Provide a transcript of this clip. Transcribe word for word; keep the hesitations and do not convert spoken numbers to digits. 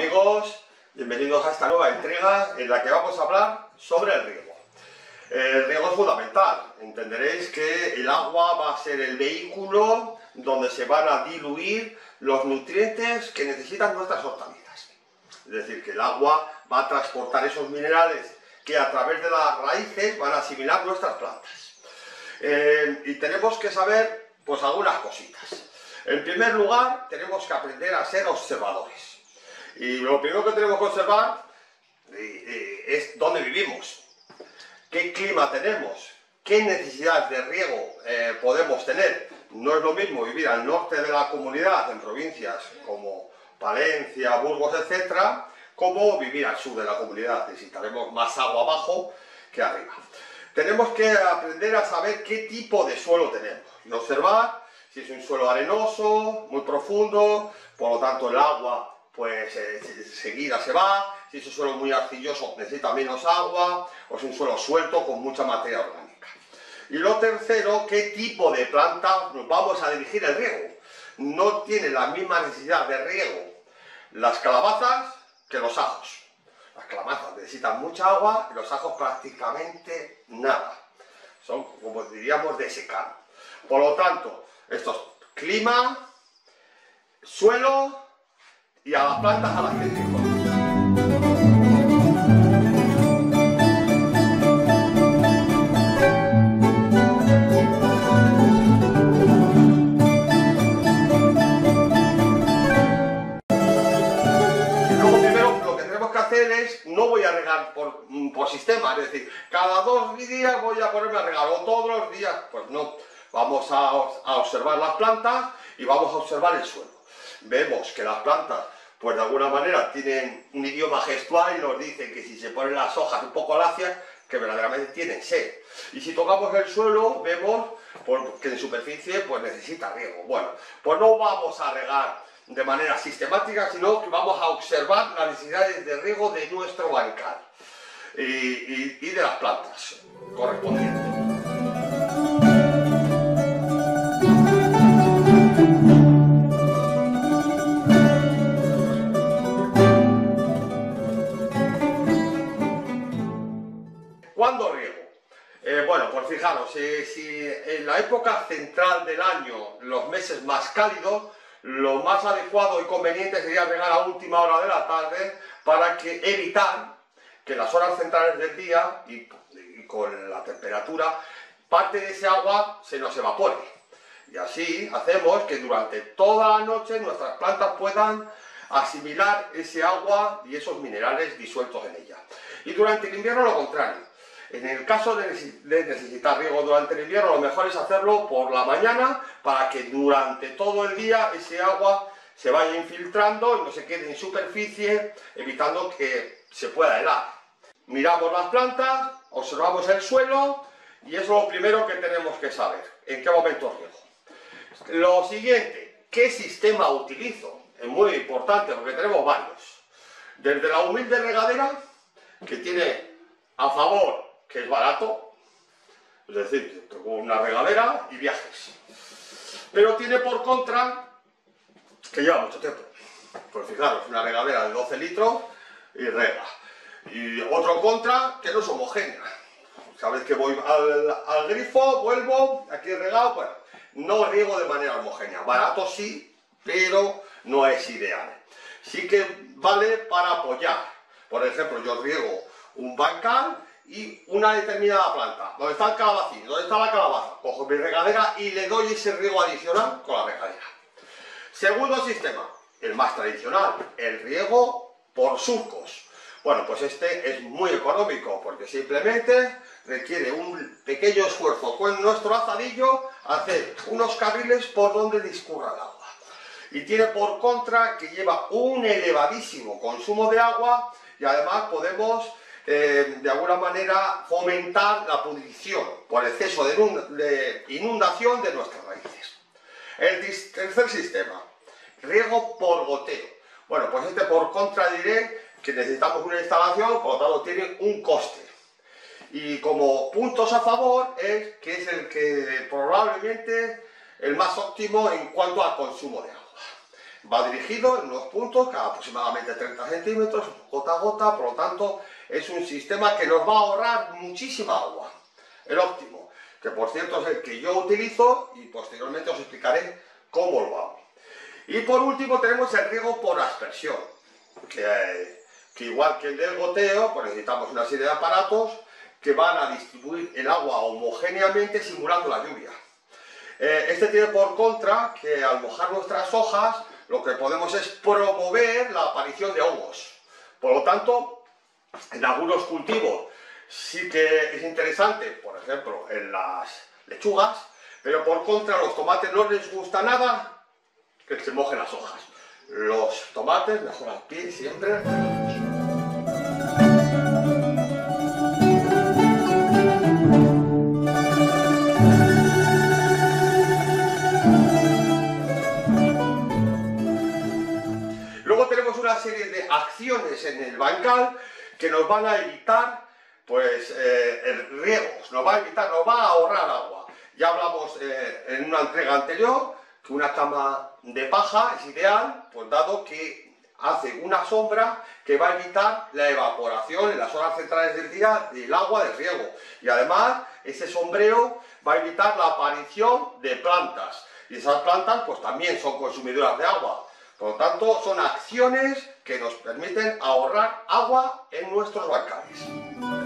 amigos, bienvenidos a esta nueva entrega en la que vamos a hablar sobre el riego. El riego es fundamental, entenderéis que el agua va a ser el vehículo donde se van a diluir los nutrientes que necesitan nuestras hortalizas. Es decir, que el agua va a transportar esos minerales que a través de las raíces van a asimilar nuestras plantas. Eh, y tenemos que saber pues algunas cositas. En primer lugar, tenemos que aprender a ser observadores. Y lo primero que tenemos que observar eh, es dónde vivimos, qué clima tenemos, qué necesidades de riego eh, podemos tener. No es lo mismo vivir al norte de la comunidad, en provincias como Palencia, Burgos, etcétera, como vivir al sur de la comunidad. Necesitaremos más agua abajo que arriba. Tenemos que aprender a saber qué tipo de suelo tenemos y observar si es un suelo arenoso, muy profundo, por lo tanto el agua pues enseguida se va. Si es un suelo muy arcilloso necesita menos agua, o es un suelo suelto con mucha materia orgánica. Y lo tercero, qué tipo de planta nos vamos a dirigir el riego. No tiene la misma necesidad de riego las calabazas que los ajos. Las calabazas necesitan mucha agua y los ajos prácticamente nada. Son, como diríamos, de secano. Por lo tanto, esto es clima, suelo y a las plantas a las que les corresponde. No voy a regar por, por sistema, es decir, cada dos días voy a ponerme a regar o todos los días, pues no. Vamos a, a observar las plantas y vamos a observar el suelo. Vemos que las plantas, pues de alguna manera, tienen un idioma gestual y nos dicen que si se ponen las hojas un poco lacias, que verdaderamente tienen sed. Y si tocamos el suelo, vemos pues, que en superficie pues necesita riego. Bueno, pues no vamos a regar de manera sistemática, sino que vamos a observar las necesidades de riego de nuestro bancal y, y, y de las plantas correspondientes. ¿Cuándo riego? Eh, bueno, pues fijaros, eh, si en la época central del año, los meses más cálidos, lo más adecuado y conveniente sería regar a última hora de la tarde para que evitar que en las horas centrales del día y, y con la temperatura parte de ese agua se nos evapore. Y así hacemos que durante toda la noche nuestras plantas puedan asimilar ese agua y esos minerales disueltos en ella. Y durante el invierno lo contrario. En el caso de necesitar riego durante el invierno, lo mejor es hacerlo por la mañana para que durante todo el día ese agua se vaya infiltrando y no se quede en superficie, evitando que se pueda helar. Miramos las plantas, observamos el suelo y eso es lo primero que tenemos que saber, en qué momento riego. Lo siguiente, ¿qué sistema utilizo? Es muy importante porque tenemos varios. Desde la humilde regadera, que tiene a favor que es barato, es decir, tengo una regadera y viajes, pero tiene por contra que lleva mucho tiempo. Pues fijaros, una regadera de doce litros y rega. Y otro contra, que no es homogénea. Cada vez que voy al, al grifo, vuelvo, aquí he regado, bueno, no riego de manera homogénea. Barato sí, pero no es ideal. Sí que vale para apoyar. Por ejemplo, yo riego un bancal y una determinada planta, donde está el calabacín, donde está la calabaza, cojo mi regadera y le doy ese riego adicional con la regadera. Segundo sistema, el más tradicional, el riego por surcos. Bueno, pues este es muy económico porque simplemente requiere un pequeño esfuerzo con nuestro azadillo hacer unos carriles por donde discurra el agua. Y tiene por contra que lleva un elevadísimo consumo de agua y además podemos Eh, de alguna manera fomentar la pudrición por exceso de, inund de inundación de nuestras raíces. El tercer sistema, riego por goteo. Bueno, pues este por contra diré que necesitamos una instalación, por lo tanto tiene un coste. Y como puntos a favor es que es el que probablemente el más óptimo en cuanto al consumo de agua. Va dirigido en unos puntos, cada aproximadamente treinta centímetros, gota a gota, por lo tanto es un sistema que nos va a ahorrar muchísima agua. El óptimo, que por cierto es el que yo utilizo y posteriormente os explicaré cómo lo hago. Y por último tenemos el riego por aspersión, que, que igual que el del goteo, pues necesitamos una serie de aparatos que van a distribuir el agua homogéneamente simulando la lluvia. Eh, este tiene por contra que al mojar nuestras hojas lo que podemos es promover la aparición de hongos. Por lo tanto, en algunos cultivos sí que es interesante, por ejemplo en las lechugas, pero por contra a los tomates no les gusta nada que se mojen las hojas. Los tomates mejor al pie siempre. Serie de acciones en el bancal que nos van a evitar pues eh, el riego, nos va a evitar, nos va a ahorrar agua. Ya hablamos eh, en una entrega anterior que una cama de paja es ideal, pues dado que hace una sombra que va a evitar la evaporación en las horas centrales del día del agua de riego, y además ese sombreo va a evitar la aparición de plantas, y esas plantas pues también son consumidoras de agua. Por lo tanto, son acciones que nos permiten ahorrar agua en nuestros bancales.